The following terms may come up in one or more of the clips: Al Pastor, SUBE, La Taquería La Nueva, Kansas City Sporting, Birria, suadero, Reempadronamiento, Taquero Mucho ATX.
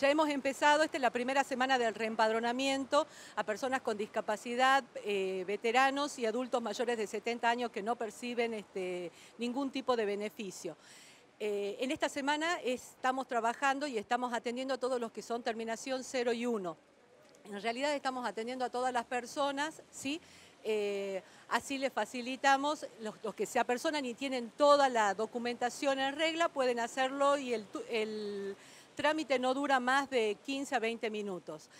Ya hemos empezado, esta es la primera semana del reempadronamiento a personas con discapacidad, veteranos y adultos mayores de 70 años que no perciben ningún tipo de beneficio. En esta semana estamos trabajando y estamos atendiendo a todos los que son terminación 0 y 1. En realidad estamos atendiendo a todas las personas, ¿sí? Así les facilitamos, los que se apersonan y tienen toda la documentación en regla pueden hacerlo y el trámite no dura más de 15 a 20 minutos.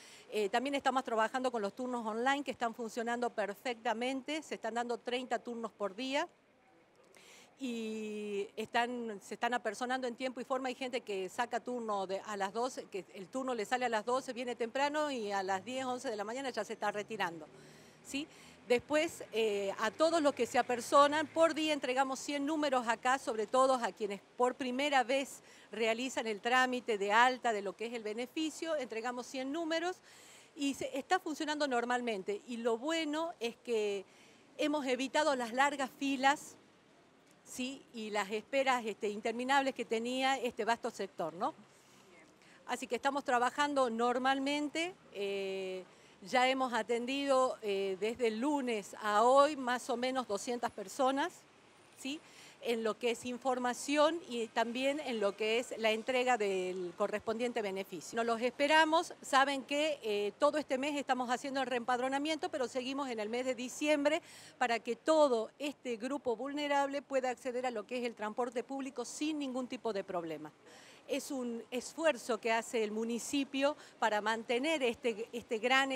También estamos trabajando con los turnos online que están funcionando perfectamente, se están dando 30 turnos por día y se están apersonando en tiempo y forma. Hay gente que saca turno a las 12, que el turno le sale a las 12, viene temprano y a las 10, 11 de la mañana ya se está retirando, ¿sí? Después, a todos los que se apersonan, por día entregamos 100 números acá, sobre todo a quienes por primera vez realizan el trámite de alta de lo que es el beneficio, entregamos 100 números y está funcionando normalmente. Y lo bueno es que hemos evitado las largas filas, ¿sí? Y las esperas interminables que tenía este vasto sector, ¿no? Así que estamos trabajando normalmente. Ya hemos atendido desde el lunes a hoy más o menos 200 personas, ¿sí? En lo que es información y también en lo que es la entrega del correspondiente beneficio. Nos los esperamos, saben que todo este mes estamos haciendo el reempadronamiento, pero seguimos en el mes de diciembre para que todo este grupo vulnerable pueda acceder a lo que es el transporte público sin ningún tipo de problema. Es un esfuerzo que hace el municipio para mantener este gran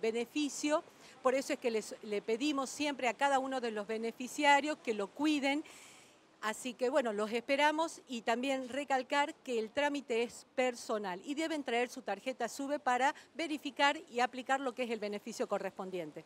beneficio. Por eso es que le pedimos siempre a cada uno de los beneficiarios que lo cuiden. Así que bueno, los esperamos y también recalcar que el trámite es personal y deben traer su tarjeta SUBE para verificar y aplicar lo que es el beneficio correspondiente.